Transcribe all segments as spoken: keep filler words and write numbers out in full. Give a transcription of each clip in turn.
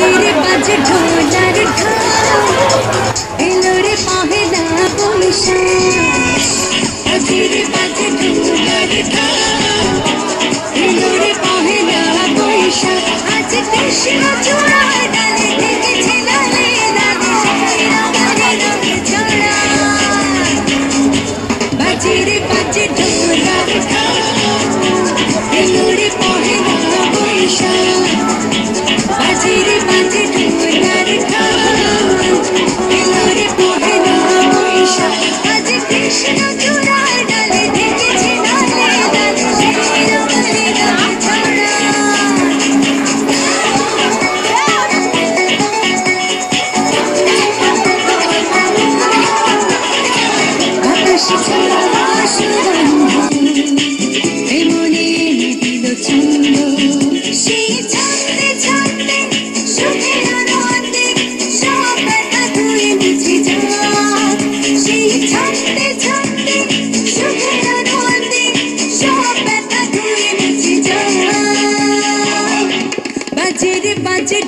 तेरे बाजे ढोला रखा एलोरे पाहे ना बोलशा तेरे बाजे ढोला रखा एलोरे पाहे ना बोलशा आज कृष्ण चूड़ा डाले तेरे चला ले डाले चला डाले डाले चला बाजे रे बाजे ढोला रखा एलोरे पाहे ना बोलशा बाजे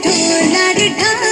ढोला ढा।